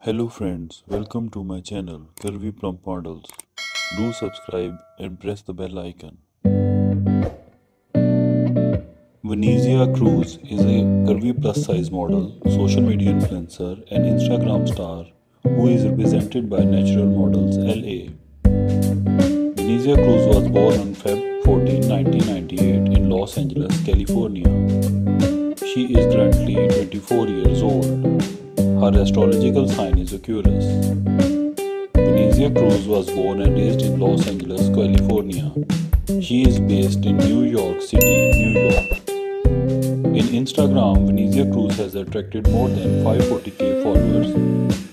Hello friends, welcome to my channel Curvy Plump Models. Do subscribe and press the bell icon. Venezia Cruz is a curvy plus size model, social media influencer and Instagram star who is represented by Natural Models LA. Venezia Cruz was born on Feb 14, 1998 in Los Angeles, California. She is currently 24 years old. Her astrological sign is Aquarius. Venezia Cruz was born and raised in Los Angeles, California. She is based in New York City, New York. In Instagram, Venezia Cruz has attracted more than 540,000 followers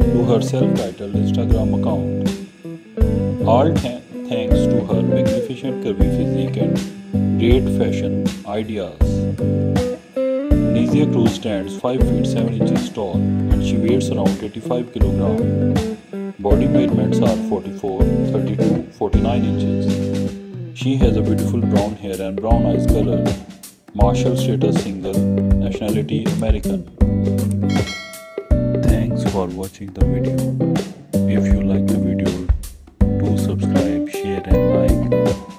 to her self-titled Instagram account. All thanks to her magnificent curvy physique and great fashion ideas. Venezia Cruz stands 5 feet 7 inches tall and she weighs around 85 kg. Body measurements are 44, 32, 49 inches. She has a beautiful brown hair and brown eyes color. Martial status single, nationality American. Thanks for watching the video. If you like the video, do subscribe, share and like.